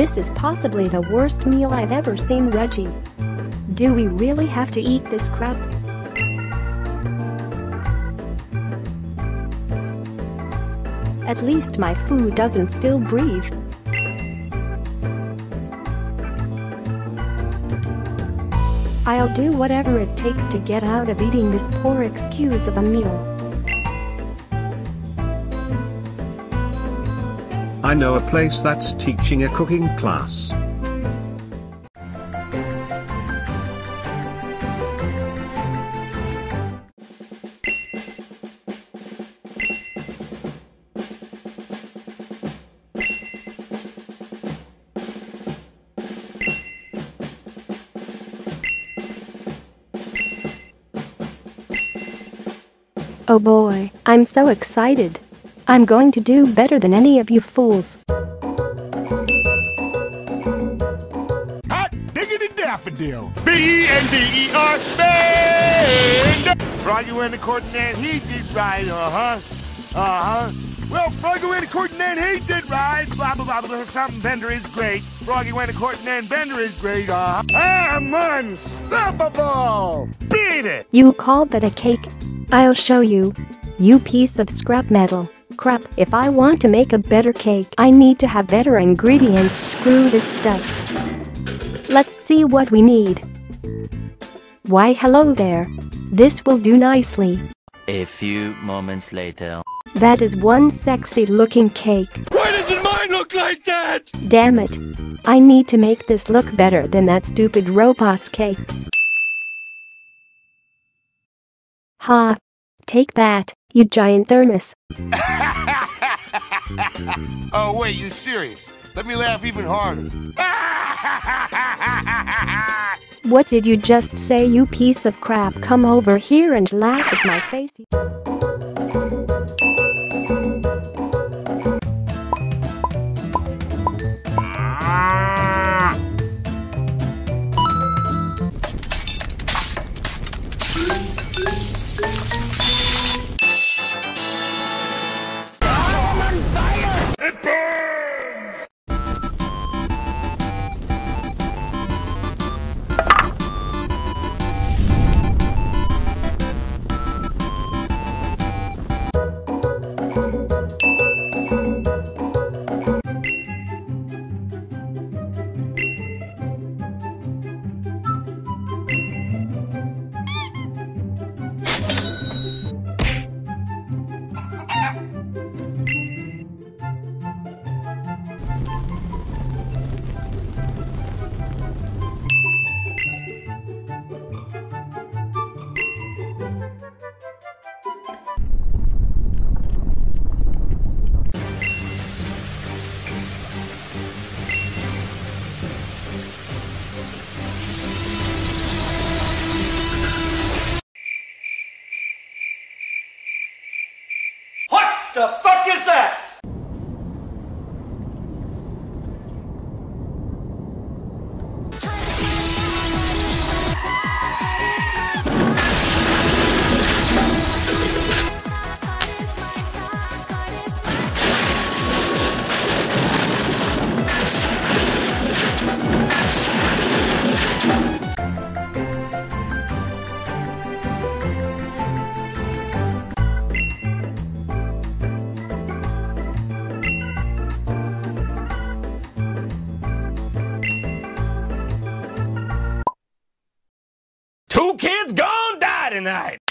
This is possibly the worst meal I've ever seen, Reggie. Do we really have to eat this crap? At least my food doesn't still breathe. I'll do whatever it takes to get out of eating this poor excuse of a meal. I know a place that's teaching a cooking class. Oh boy, I'm so excited. I'm going to do better than any of you fools. Hot diggity daffodil. B-E-N-D-E-R. Bend! Fry you in the coordinate, he did right, Well, Froggy went to court and then he did right. Blah, blah, blah, blah, something Bender is great. Froggy went to court and then Bender is great. I'm unstoppable. Beat it. You called that a cake? I'll show you. You piece of scrap metal. Crap, if I want to make a better cake, I need to have better ingredients. Screw this stuff. Let's see what we need. Why, hello there. This will do nicely. A few moments later. That is one sexy looking cake. Why doesn't mine look like that? Damn it. I need to make this look better than that stupid robot's cake. Ha. Take that, you giant thermos. Oh wait, you serious? Let me laugh even harder. What did you just say, you piece of crap? Come over here and laugh at my face. The fuck is that? Kids gone die tonight.